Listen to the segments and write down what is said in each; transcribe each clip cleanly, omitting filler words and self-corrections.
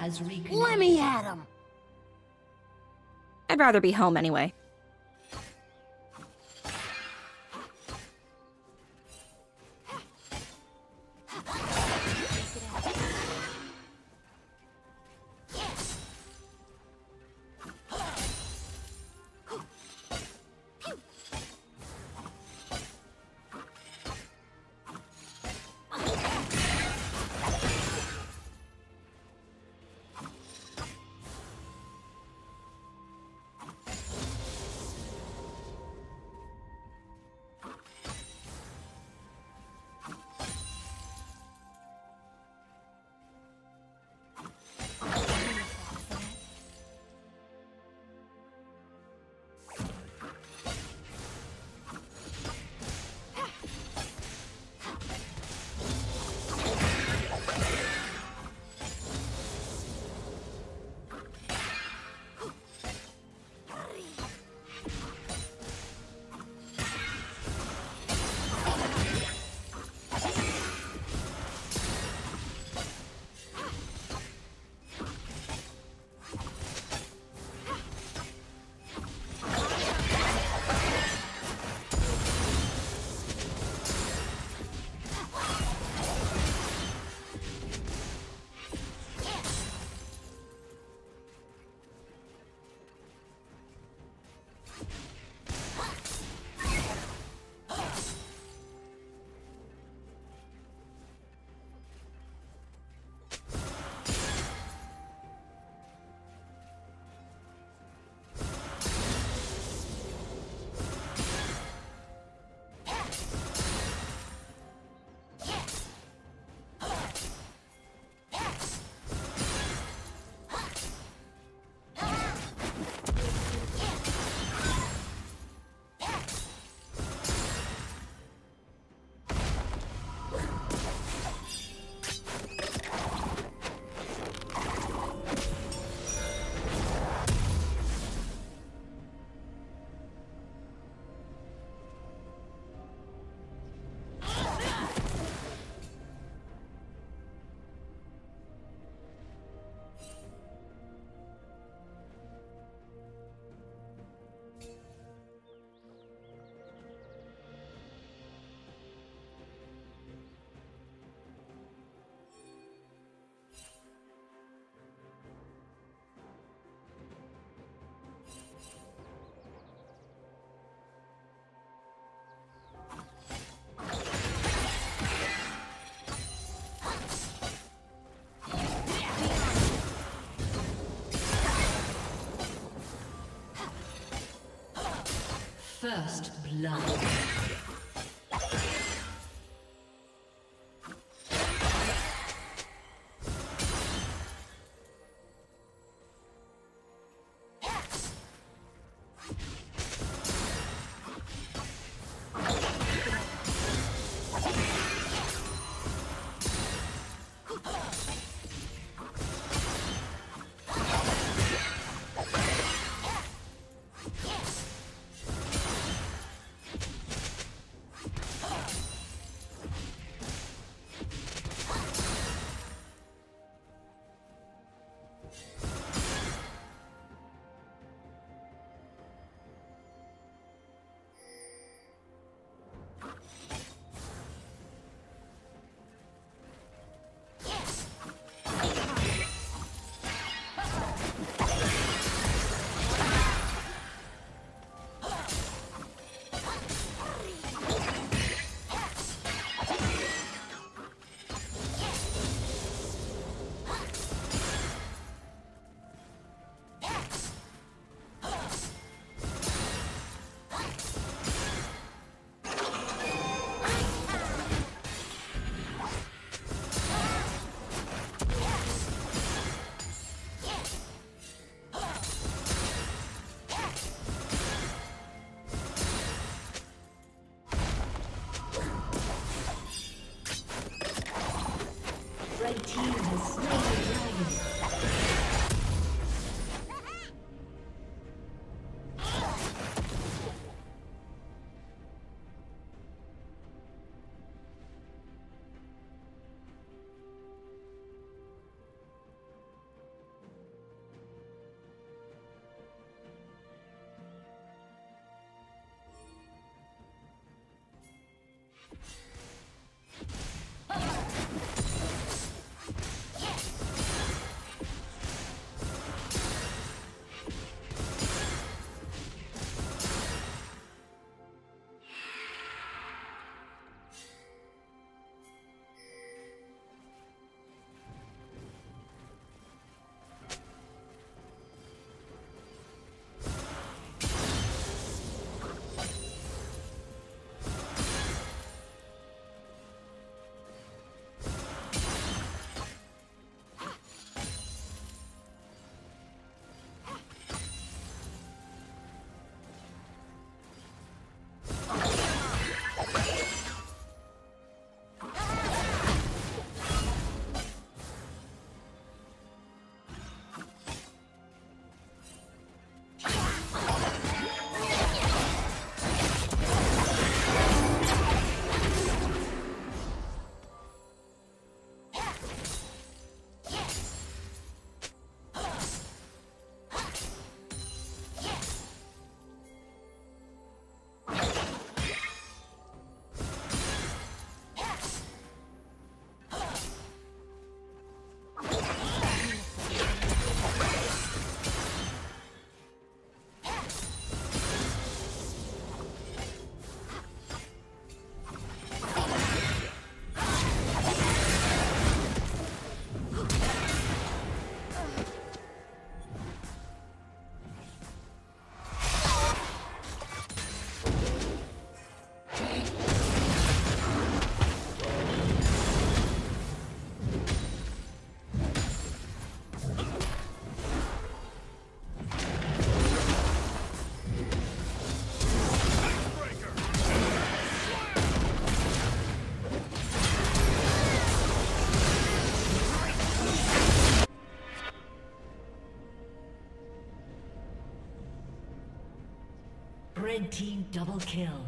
has reconnected. Let me at him! I'd rather be home anyway. First blood. Red team double kill.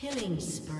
Killing spree.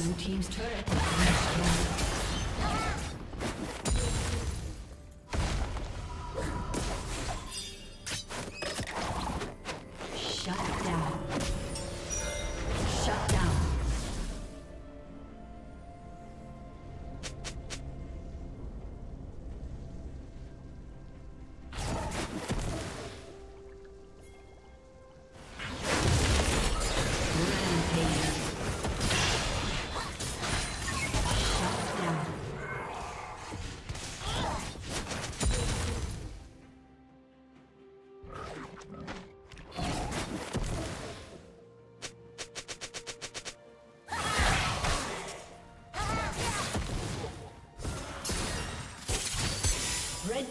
Blue team's turret has been destroyed. Red team's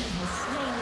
has slain.